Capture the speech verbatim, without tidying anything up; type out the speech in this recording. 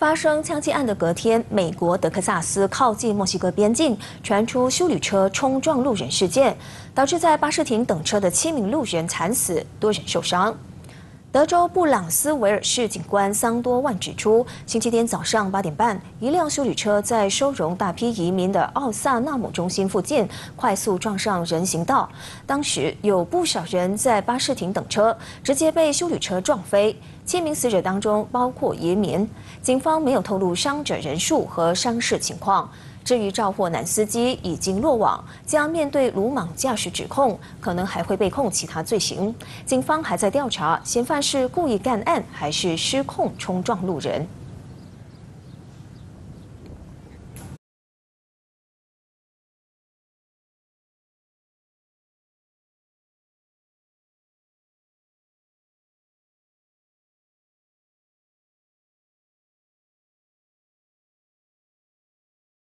发生枪击案的隔天，美国德克萨斯靠近墨西哥边境传出休旅车冲撞路人事件，导致在巴士亭等车的七名路人惨死，多人受伤。德州布朗斯维尔市警官桑多万指出，星期天早上八点半，一辆休旅车在收容大批移民的奥萨纳姆中心附近快速撞上人行道，当时有不少人在巴士亭等车，直接被休旅车撞飞。 七名死者当中包括移民，警方没有透露伤者人数和伤势情况。至于肇祸男司机已经落网，将面对鲁莽驾驶指控，可能还会被控其他罪行。警方还在调查嫌犯是故意干案还是失控冲撞路人。